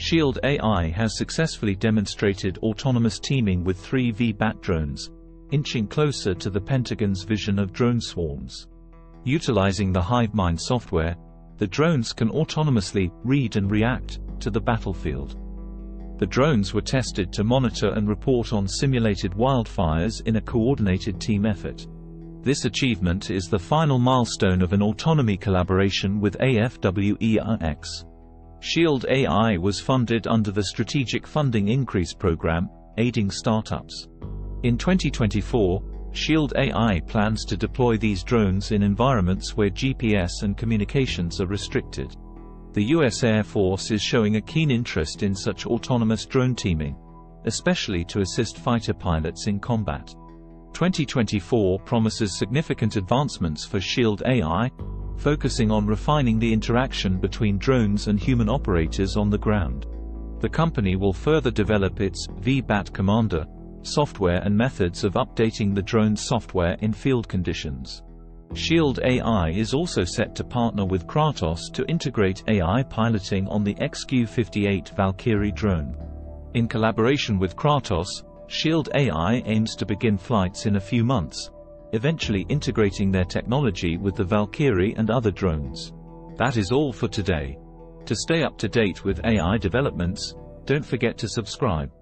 Shield AI has successfully demonstrated autonomous teaming with 3 V-BAT drones, inching closer to the Pentagon's vision of drone swarms. Utilizing the HiveMind software, the drones can autonomously read and react to the battlefield. The drones were tested to monitor and report on simulated wildfires in a coordinated team effort. This achievement is the final milestone of an autonomy collaboration with AFWERX. Shield AI was funded under the Strategic Funding Increase Program, aiding startups. In 2024, Shield AI plans to deploy these drones in environments where GPS and communications are restricted. The U.S. Air Force is showing a keen interest in such autonomous drone teaming, especially to assist fighter pilots in combat. 2024 promises significant advancements for Shield AI, focusing on refining the interaction between drones and human operators on the ground. The company will further develop its V-BAT Commander software and methods of updating the drone's software in field conditions. Shield AI is also set to partner with Kratos to integrate AI piloting on the XQ-58 Valkyrie drone. In collaboration with Kratos, Shield AI aims to begin flights in a few months, eventually integrating their technology with the Valkyrie and other drones. That is all for today. To stay up to date with AI developments, don't forget to subscribe.